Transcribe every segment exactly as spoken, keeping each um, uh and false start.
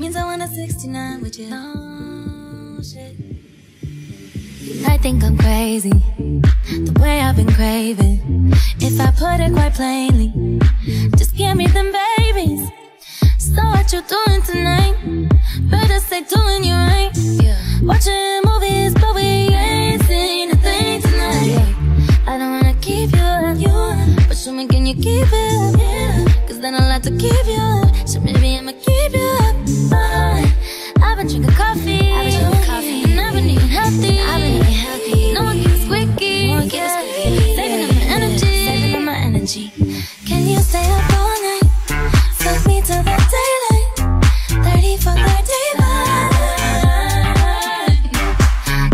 Means I want a sixty-nine with your own shit. I think I'm crazy, the way I've been craving. If I put it quite plainly, just give me them babies. So what you doing tonight? Better stay doing you right. Yeah. Watching movies, but we ain't seen a thing tonight. Yeah. I don't wanna keep you up, you up, but show me, can you keep it up? Yeah. Cause then I'll have to keep you up. So maybe I'ma keep you up. But I've been drinking coffee, I've been drinking coffee, and I've been eating healthy. I've been eating healthy. No one gets squeaky, no one gets squeaky. Saving up my energy, saving up my energy. Can you stay up all night? Fuck me till the daylight, thirty for the daylight.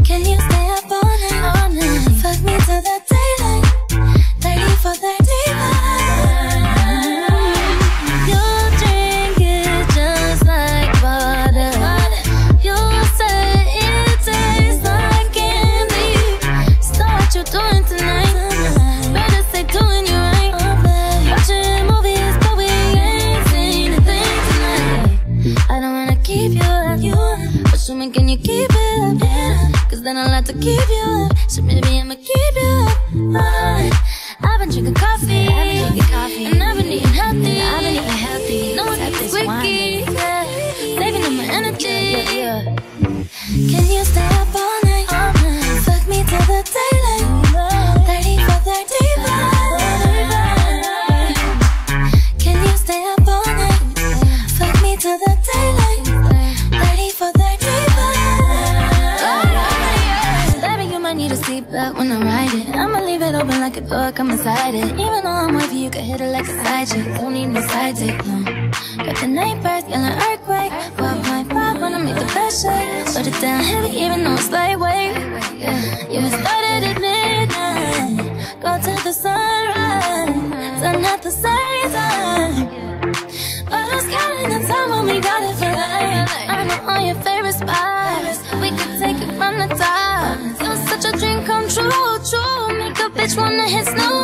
Can you stay up all night, all night? Fuck me till the daylight, thirty for the daylight. You'll drink it just like water. You'll say it tastes like candy. So what you doing tonight? Better stay doing you right. Watching movies, but we ain't seen a thing tonight. I don't wanna keep you up, you up, but show me, can you keep it up? Yeah. Cause then I'll have to keep you up. So maybe I'ma keep you up. But I've been drinking coffee, I've been drinking coffee, and I've been eating healthy, I've been eating healthy. No one gets squeaky, yeah. Saving up my energy. Yeah, yeah, yeah. Can you stay up all night? All night. Fuck me till the daylight, thirty for the daylight. Can you stay up all night? Fuck me till the daylight, thirty for the daylight. Baby, you might need a seatbelt when I ride it. I'ma leave it open like a door, come inside it. Even though I'm with you, you can hit it like a side chick. Don't need no side dick, no. Got the night birds, feel an earthquake. Pop my pop when I make the best shake. Put it down heavy, even though it's lightweight. Yeah, you started at midnight, go to the sunrise, turn out the same time. But I'm counting the time when we got it for life. I know all your favorite spots, we could take it from the top. You're such a dream come true, true. Make a bitch wanna hit snow.